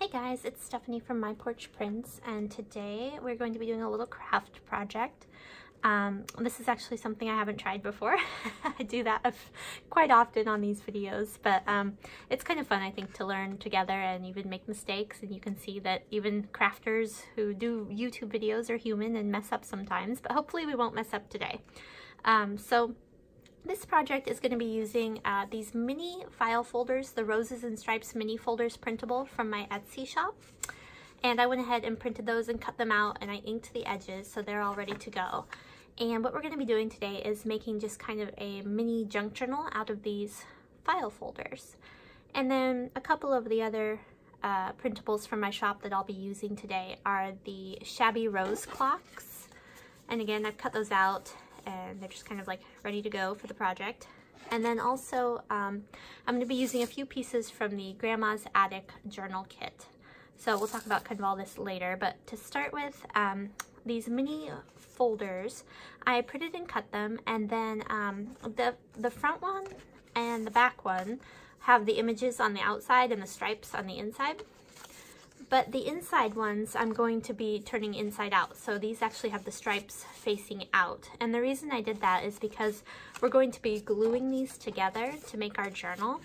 Hey guys, it's Stephanie from My Porch Prints, and today we're going to be doing a little craft project. This is actually something I haven't tried before. I do that quite often on these videos, but it's kind of fun, I think, to learn together and even make mistakes. And you can see that even crafters who do YouTube videos are human and mess up sometimes, but hopefully we won't mess up today. This project is going to be using these mini file folders, the Roses and Stripes mini folders printable from my Etsy shop. And I went ahead and printed those and cut them out, and I inked the edges so they're all ready to go. And what we're going to be doing today is making just kind of a mini junk journal out of these file folders. And then a couple of the other printables from my shop that I'll be using today are the Shabby Rose Clocks. And again, I've cut those out, and they're just kind of like ready to go for the project. And then also I'm going to be using a few pieces from the Grandma's Attic Journal Kit. So we'll talk about kind of all this later, but to start with, these mini folders, I printed and cut them, and then the front one and the back one have the images on the outside and the stripes on the inside. But the inside ones I'm going to be turning inside out, so these actually have the stripes facing out. And the reason I did that is because we're going to be gluing these together to make our journal,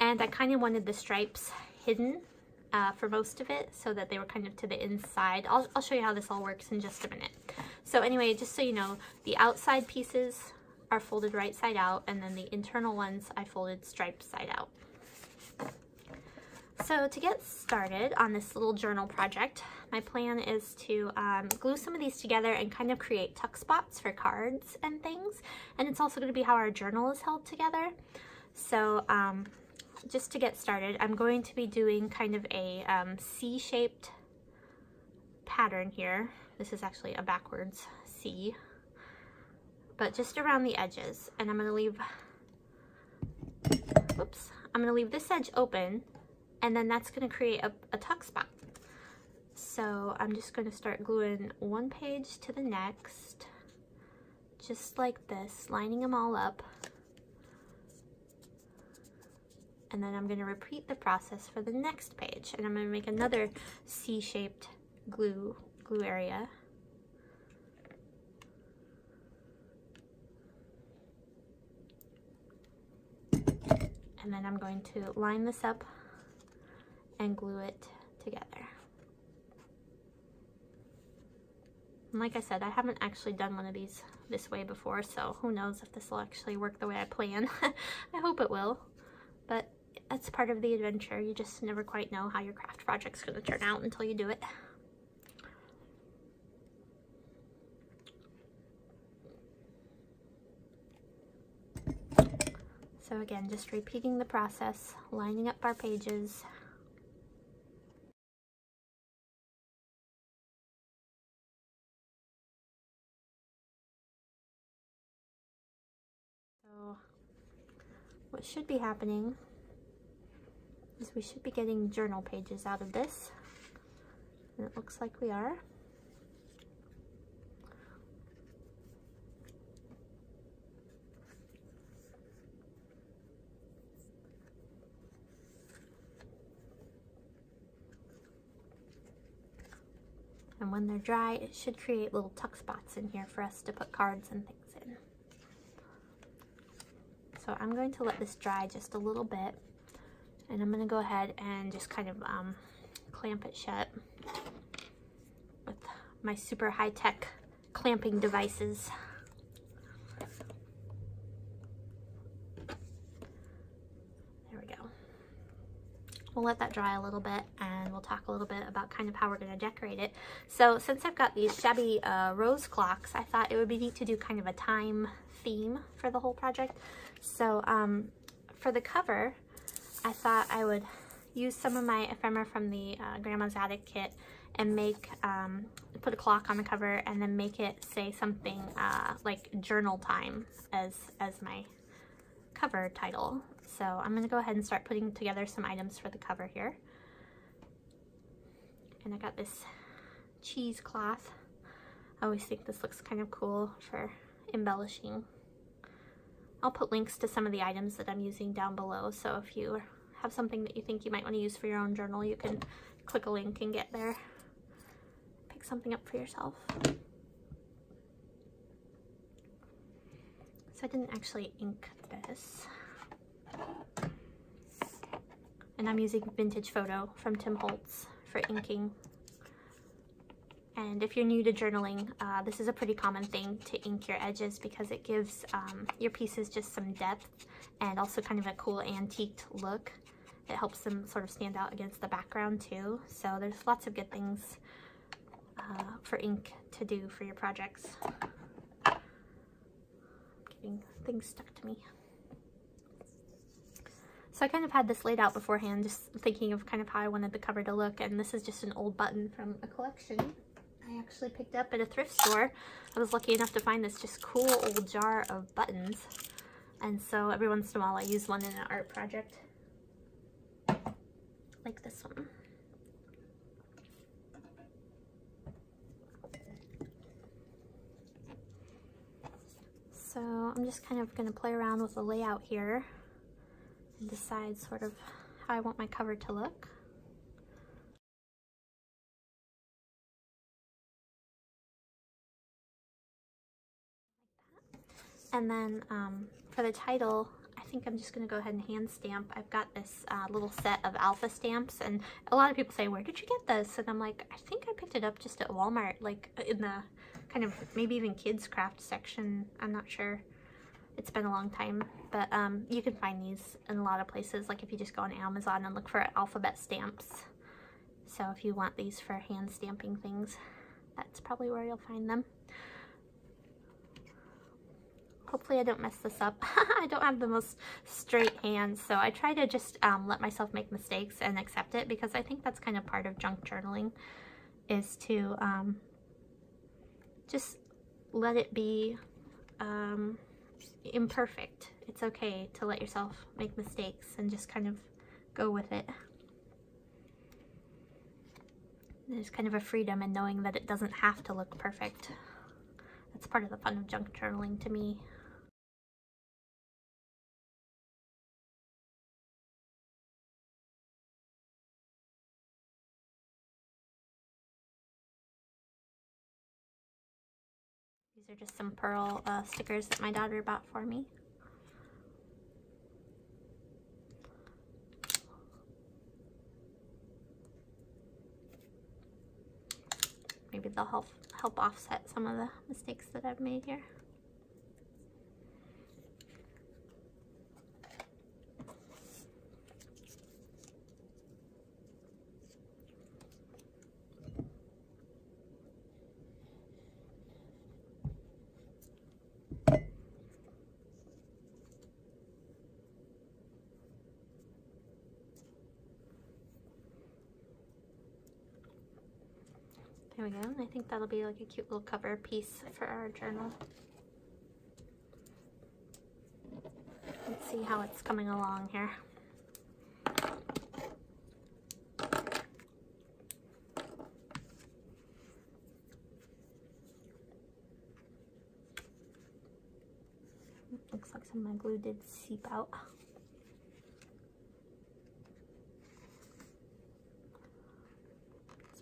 and I kind of wanted the stripes hidden for most of it so that they were kind of to the inside. I'll show you how this all works in just a minute. So anyway, just so you know, the outside pieces are folded right side out, and then the internal ones I folded striped side out. So to get started on this little journal project, my plan is to glue some of these together and kind of create tuck spots for cards and things. And it's also going to be how our journal is held together. So just to get started, I'm going to be doing kind of a C-shaped pattern here. This is actually a backwards C, but just around the edges. And I'm going to leave, oops, I'm going to leave this edge open. And then that's going to create a tuck spot. So I'm just going to start gluing one page to the next, just like this, lining them all up. And then I'm going to repeat the process for the next page. And I'm going to make another C-shaped glue area. And then I'm going to line this up and glue it together. And like I said, I haven't actually done one of these this way before, so who knows if this will actually work the way I plan. I hope it will, but that's part of the adventure. You just never quite know how your craft project's going to turn out until you do it. So again, just repeating the process, lining up our pages. What should be happening is we should be getting journal pages out of this, and it looks like we are. And when they're dry, it should create little tuck spots in here for us to put cards and things in. So I'm going to let this dry just a little bit, and I'm going to go ahead and just kind of clamp it shut with my super high-tech clamping devices. There we go. We'll let that dry a little bit, and we'll talk a little bit about kind of how we're going to decorate it. So since I've got these shabby rose clocks, I thought it would be neat to do kind of a time theme for the whole project. So for the cover, I thought I would use some of my ephemera from the Grandma's Attic kit and make put a clock on the cover, and then make it say something like journal time as my cover title. So I'm going to go ahead and start putting together some items for the cover here. And I got this cheesecloth. I always think this looks kind of cool for embellishing. I'll put links to some of the items that I'm using down below, so if you have something that you think you might want to use for your own journal, you can click a link and get there. Pick something up for yourself. So I didn't actually ink this. And I'm using Vintage Photo from Tim Holtz for inking. And if you're new to journaling, this is a pretty common thing to ink your edges because it gives your pieces just some depth and also kind of a cool antiqued look. It helps them sort of stand out against the background too. So there's lots of good things for ink to do for your projects. I'm getting things stuck to me. So I kind of had this laid out beforehand, just thinking of kind of how I wanted the cover to look, and this is just an old button from a collection I actually picked up at a thrift store. I was lucky enough to find this just cool old jar of buttons, and so every once in a while I use one in an art project, like this one. So I'm just kind of going to play around with the layout here and decide sort of how I want my cover to look. And then for the title, I think I'm just going to go ahead and hand stamp. I've got this little set of alpha stamps, and a lot of people say, where did you get this? And I'm like, I think I picked it up just at Walmart, like in the kind of maybe even kids craft section. I'm not sure. It's been a long time, but you can find these in a lot of places. Like if you just go on Amazon and look for alphabet stamps. So if you want these for hand stamping things, that's probably where you'll find them. Hopefully I don't mess this up. I don't have the most straight hands, so I try to just let myself make mistakes and accept it, because I think that's kind of part of junk journaling, is to just let it be imperfect. It's okay to let yourself make mistakes and just kind of go with it. There's kind of a freedom in knowing that it doesn't have to look perfect. That's part of the fun of junk journaling to me. These are just some pearl stickers that my daughter bought for me. Maybe they'll help offset some of the mistakes that I've made here. There we go, and I think that'll be like a cute little cover piece for our journal. Let's see how it's coming along here. Looks like some of my glue did seep out.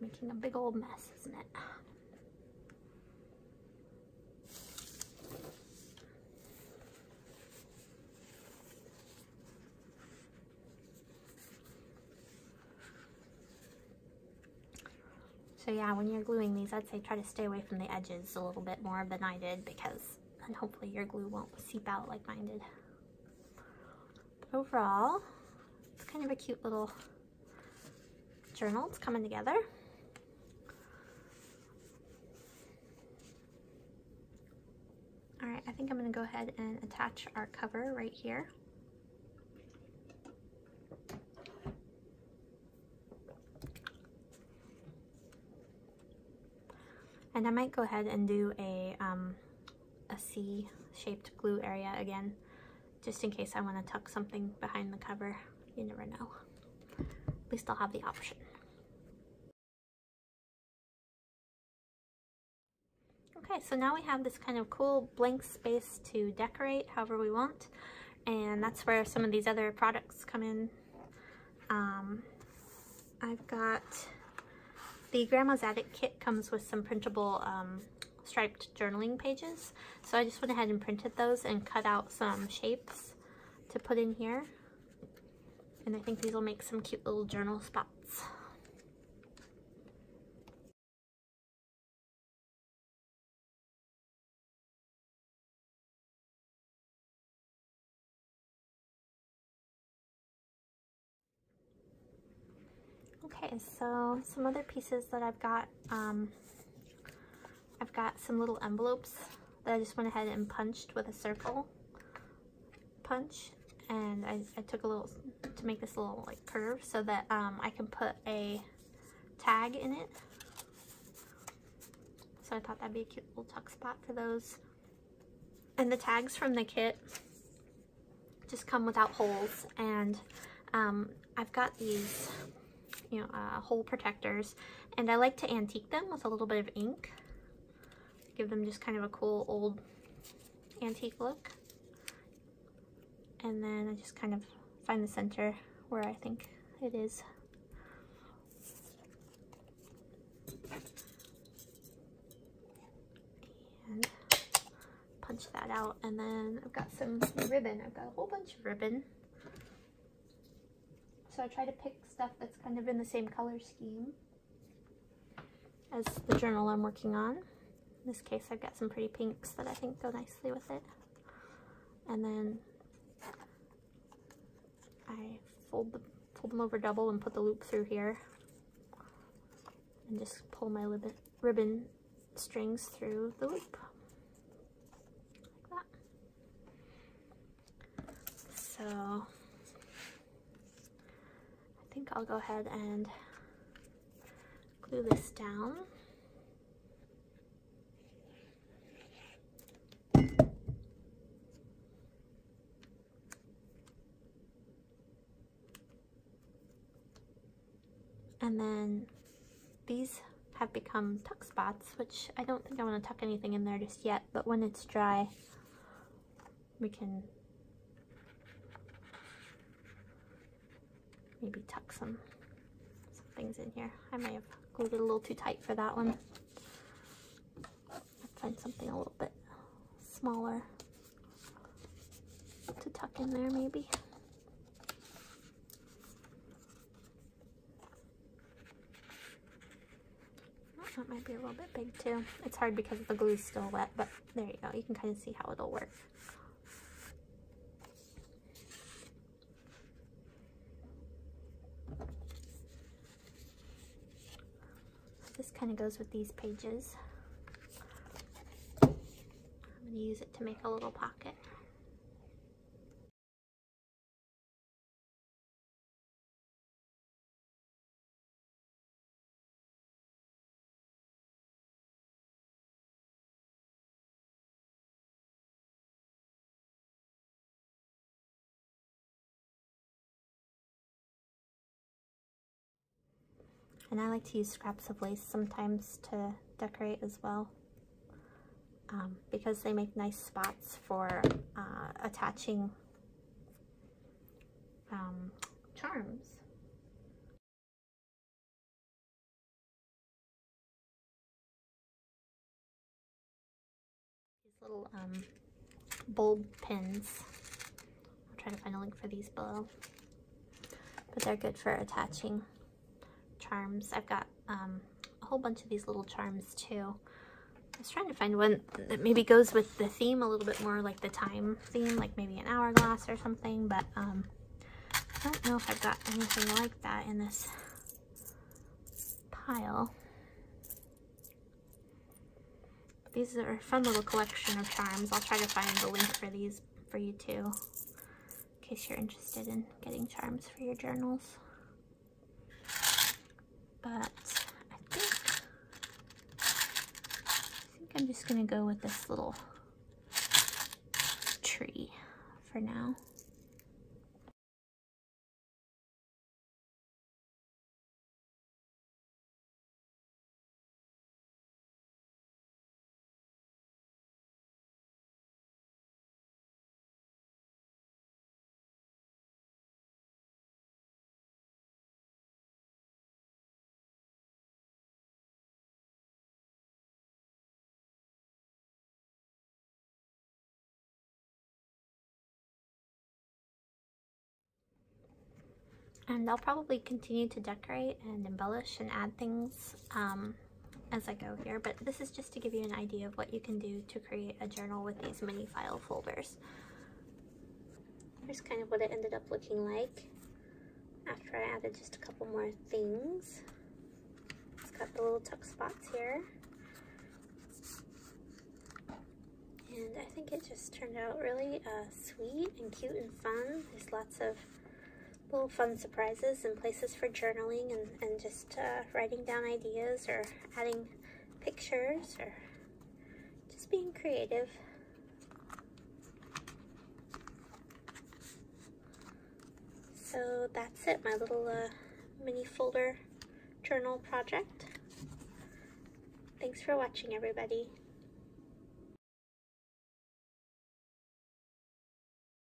Making a big old mess, isn't it? So yeah, when you're gluing these, I'd say try to stay away from the edges a little bit more than I did, because then hopefully your glue won't seep out like mine did. But overall, it's kind of a cute little journal. It's coming together. Alright, I think I'm going to go ahead and attach our cover right here. And I might go ahead and do a C-shaped glue area again, just in case I want to tuck something behind the cover. You never know. At least I'll have the option. Okay, so now we have this kind of cool blank space to decorate however we want, and that's where some of these other products come in. I've got the Grandma's Attic kit comes with some printable striped journaling pages. So I just went ahead and printed those and cut out some shapes to put in here. And I think these will make some cute little journal spots. Okay, so some other pieces that I've got some little envelopes that I just went ahead and punched with a circle punch, and I took a little to make this little like curve so that I can put a tag in it. So I thought that'd be a cute little tuck spot for those. And the tags from the kit just come without holes, and I've got these, you know, hole protectors, and I like to antique them with a little bit of ink. Give them just kind of a cool old antique look. And then I just kind of find the center where I think it is. And punch that out. And then I've got some ribbon. I've got a whole bunch of ribbon. So I try to pick stuff that's kind of in the same color scheme as the journal I'm working on. In this case, I've got some pretty pinks that I think go nicely with it. And then I fold them over double and put the loop through here. And just pull my ribbon strings through the loop. Like that. So I think I'll go ahead and glue this down. And then these have become tuck spots, which I don't think I want to tuck anything in there just yet, but when it's dry, we can maybe tuck some things in here. I might have glued it a little too tight for that one. I'll find something a little bit smaller to tuck in there maybe. That might be a little bit big too. It's hard because the glue's still wet, but there you go. You can kind of see how it'll work. So this kind of goes with these pages. I'm going to use it to make a little pocket. And I like to use scraps of lace sometimes to decorate as well, because they make nice spots for attaching charms. These little bulb pins. I'll try to find a link for these below, but they're good for attaching charms. I've got a whole bunch of these little charms too. I was trying to find one that maybe goes with the theme a little bit more, like the time theme, like maybe an hourglass or something, but I don't know if I've got anything like that in this pile. But these are a fun little collection of charms. I'll try to find the link for these for you too, in case you're interested in getting charms for your journals. But I think I'm just going to go with this little tree for now. and I'll probably continue to decorate and embellish and add things as I go here, but this is just to give you an idea of what you can do to create a journal with these mini file folders. Here's kind of what it ended up looking like after I added just a couple more things. It's got the little tuck spots here, and I think it just turned out really sweet and cute and fun. There's lots of little fun surprises and places for journaling and just writing down ideas or adding pictures or just being creative. So that's it, my little mini folder journal project. Thanks for watching, everybody.